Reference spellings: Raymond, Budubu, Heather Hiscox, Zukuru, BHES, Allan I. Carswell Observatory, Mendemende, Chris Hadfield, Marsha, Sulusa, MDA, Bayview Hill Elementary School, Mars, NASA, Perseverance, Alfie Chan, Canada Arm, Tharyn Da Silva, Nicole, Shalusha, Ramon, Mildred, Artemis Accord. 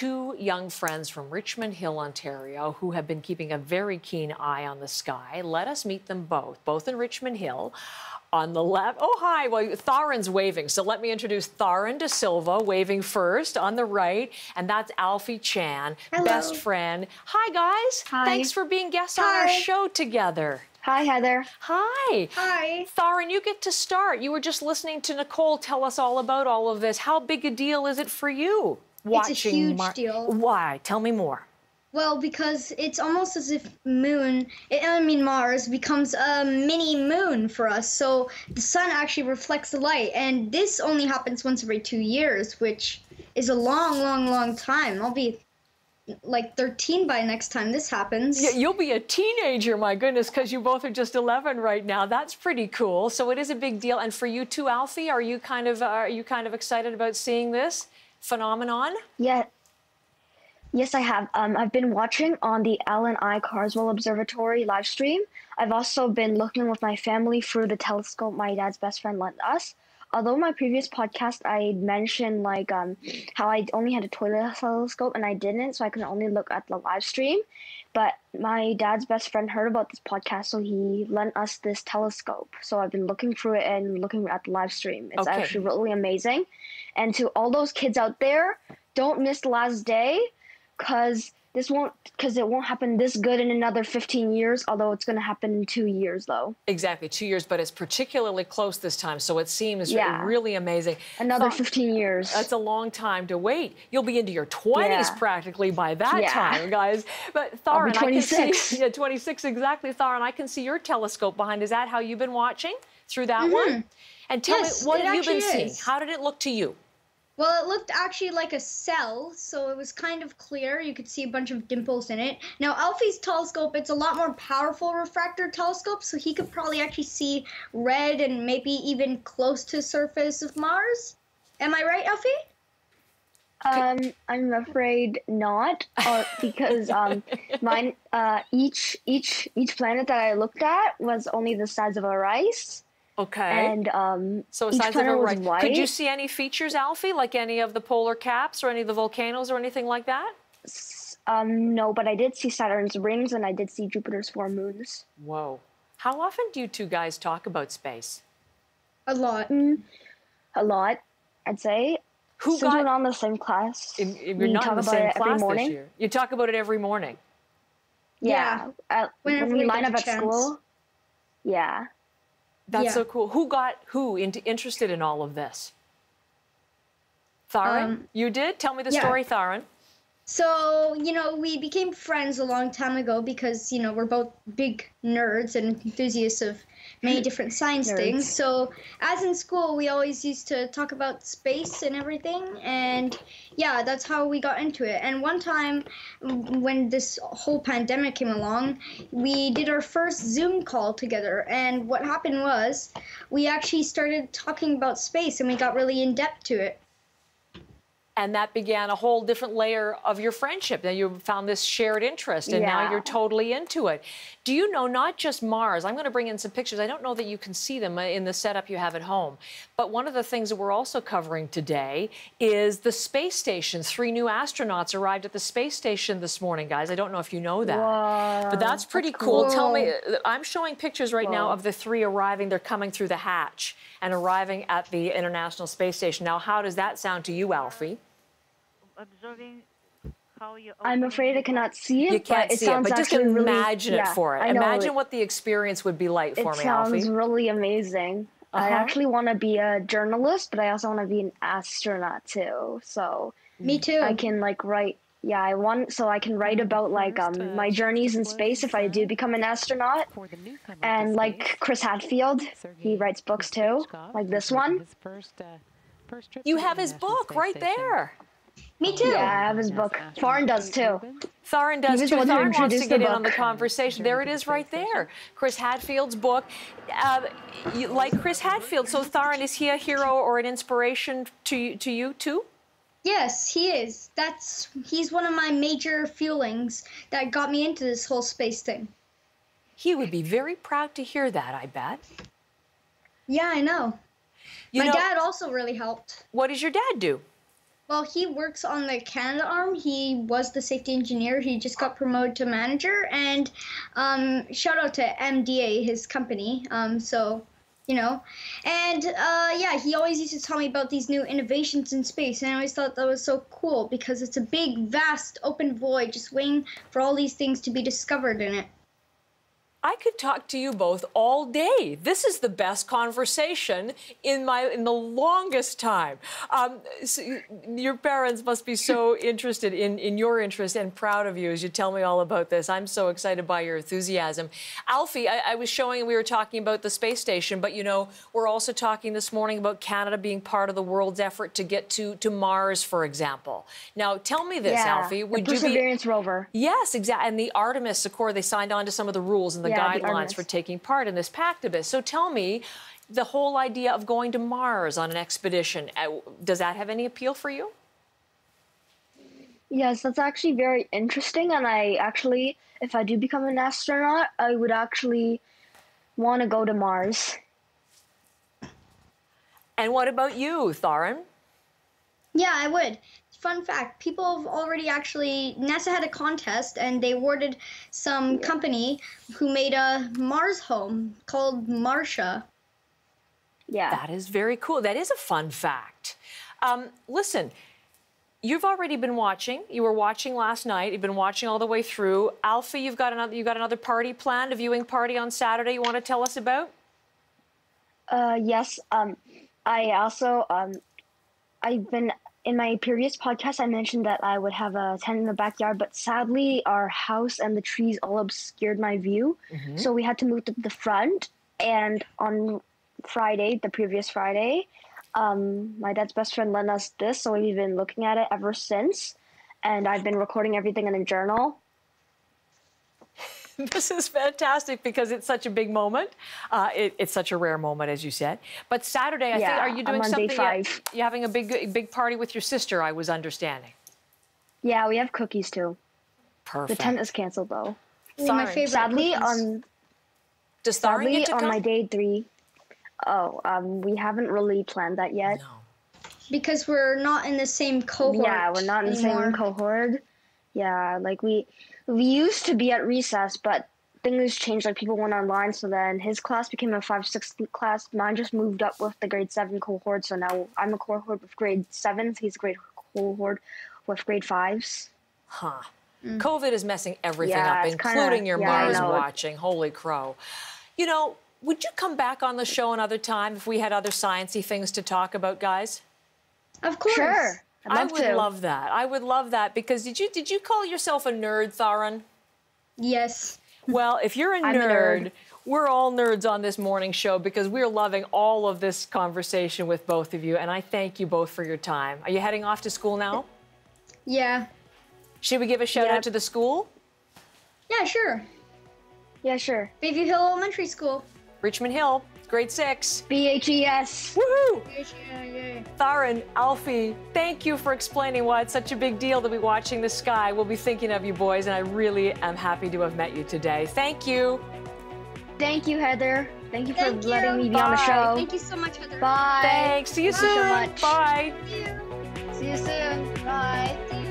two young friends from Richmond Hill, Ontario, who have been keeping a very keen eye on the sky. Let us meet them both in Richmond Hill. On the left, oh, hi, well, Tharyn's waving, so let me introduce Tharyn Da Silva, waving first, on the right, and that's Alfie Chan, hello, best friend. Hi, guys. Hi. Thanks for being guests on our show together. Hi, Heather. Hi. Hi. Tharyn, you get to start. You were just listening to Nicole tell us all about all of this. How big a deal is it for you? Watching it's a huge deal. Why? Tell me more. Well, because it's almost as if Mars becomes a mini moon for us. So the sun actually reflects the light, and this only happens once every 2 years, which is a long, long, long time. I'll be like 13 by next time this happens. Yeah, you'll be a teenager, my goodness, because you both are just 11 right now. That's pretty cool. So it is a big deal. And for you too, Alfie, are you kind of excited about seeing this phenomenon? Yeah. Yes, I have. I've been watching on the Allan I. Carswell Observatory live stream. I've also been looking with my family through the telescope my dad's best friend lent us. Although my previous podcast, I mentioned like how I only had a toilet telescope and I didn't, so I could only look at the live stream. But my dad's best friend heard about this podcast, so he lent us this telescope. So I've been looking through it and looking at the live stream. It's actually really amazing. And to all those kids out there, don't miss the last day. Because it won't happen this good in another 15 years, although it's going to happen in 2 years, though. Exactly, 2 years, but it's particularly close this time, so it seems really amazing. Another 15 years. That's a long time to wait. You'll be into your 20s practically by that time, guys. But Tharyn, 26. I can see, 26 exactly. Tharyn, I can see your telescope behind. Is that how you've been watching through that one? And tell me, what have you been seeing? How did it look to you? Well, it looked actually like a cell, so it was kind of clear. You could see a bunch of dimples in it. Now, Alfie's telescope, it's a lot more powerful refractor telescope, so he could probably actually see red and maybe even close to the surface of Mars. Am I right, Alfie? I'm afraid not, because mine each planet that I looked at was only the size of a rice. Okay. And so size of a rice. Could you see any features, Alfie, like any of the polar caps or any of the volcanoes or anything like that? No, but I did see Saturn's rings and I did see Jupiter's four moons. Whoa. How often do you two guys talk about space? A lot. A lot, I'd say. Since we're not in the same class. If you're not in the same class this year. You talk about it every morning. Yeah. When we line up at school. Yeah. That's so cool. Who got who interested in all of this? Tharyn, you did? Tell me the story, Tharyn. So, we became friends a long time ago because, we're both big nerds and enthusiasts of many different science things. So, as in school, we always used to talk about space and everything. And, yeah, that's how we got into it. And one time, when this whole pandemic came along, we did our first Zoom call together. And what happened was, we actually started talking about space and we got really in-depth to it. And that began a whole different layer of your friendship. Then you found this shared interest, and now you're totally into it. Do you know, not just Mars, I'm going to bring in some pictures. I don't know that you can see them in the setup you have at home. But one of the things that we're also covering today is the space station. 3 new astronauts arrived at the space station this morning, guys. I don't know if you know that. Whoa, but that's pretty cool. Tell me, I'm showing pictures right now of the 3 arriving. They're coming through the hatch and arriving at the International Space Station. Now, how does that sound to you, Alfie? Observing how you I'm afraid I cannot see it. You can't see it, but just imagine it for it. Imagine what the experience would be like for me, Alfie. It sounds really amazing. I actually want to be a journalist, but I also want to be an astronaut too. So me too. I can like write. Yeah, I want so I can write about like my journeys in space if I do become an astronaut. And like Chris Hadfield, he writes books too, like this one. You have his book right there. Me too. Yeah, I have his book. Tharyn does too. Tharyn does too. Tharyn wants to get in on the conversation. There it is right there. Chris Hadfield's book. You like Chris Hadfield. So Tharyn, is he a hero or an inspiration to you too? Yes, he is. He's one of my major feelings that got me into this whole space thing. He would be very proud to hear that, I bet. Yeah, I know. My dad also really helped. What does your dad do? Well, he works on the Canada Arm. He was the safety engineer. He just got promoted to manager. And shout out to MDA, his company. So, you know. And, yeah, he always used to tell me about these new innovations in space. And I always thought that was so cool because it's a big, vast, open void just waiting for all these things to be discovered in it. I could talk to you both all day. This is the best conversation in the longest time. So your parents must be so interested in your interest and proud of you as you tell me all about this. I'm so excited by your enthusiasm. Alfie, I was showing, we were talking about the space station, but you know, we're also talking this morning about Canada being part of the world's effort to get to Mars, for example. Now, tell me this, Alfie. Would you be... Perseverance rover. Yes, exactly. And the Artemis Accord, they signed on to some of the rules and the guidelines for taking part in this Pactibus. So tell me, the whole idea of going to Mars on an expedition, does that have any appeal for you? Yes, that's actually very interesting. And I actually, if I do become an astronaut, I would actually want to go to Mars. And what about you, Tharyn? Yeah, I would. Fun fact, people have already actually, NASA had a contest and they awarded some company who made a Mars home called Marsha. Yeah. That is very cool. That is a fun fact. Listen, you've already been watching. You were watching last night. You've been watching all the way through. Alfie, you've got another party planned, a viewing party on Saturday you want to tell us about? Yes. I also, I've been... In my previous podcast, I mentioned that I would have a tent in the backyard, but sadly, our house and the trees all obscured my view. Mm-hmm. So we had to move to the front. And on Friday, the previous Friday, my dad's best friend lent us this. So we've been looking at it ever since. And I've been recording everything in a journal. This is fantastic because it's such a big moment. It's such a rare moment, as you said. But Saturday, I think, are you doing something? Day five. You're having a big party with your sister, I was understanding. Yeah, we have cookies, too. Perfect. The tent is canceled, though. Sorry. Sadly, on my day three, we haven't really planned that yet. No. Because we're not in the same cohort. Yeah, we're not in the same cohort. Yeah, like we used to be at recess, but things changed. Like people went online, so then his class became a 5-6 class. Mine just moved up with the grade 7 cohort, so now I'm a cohort with grade 7s. He's a grade cohort with grade 5s. Huh. Mm. COVID is messing everything up, including your Mars watching. Holy crow! You know, would you come back on the show another time if we had other sciencey things to talk about, guys? Of course. Sure. I would love that. I would love that because did you call yourself a nerd, Tharyn? Yes. Well, if you're a nerd, we're all nerds on this morning show because we're loving all of this conversation with both of you, and I thank you both for your time. Are you heading off to school now? Yeah. Should we give a shout out to the school? Yeah, sure. Yeah, sure. Bayview Hill Elementary School. Richmond Hill. Grade 6. BHES. Woohoo! BHES. Tharyn, Alfie, thank you for explaining why it's such a big deal to be watching the sky. We'll be thinking of you boys, and I really am happy to have met you today. Thank you. Thank you, Heather. Thank you for letting me be on the show. Thank you so much, Heather. Bye. Thanks. See you soon. Bye. See you soon. Bye.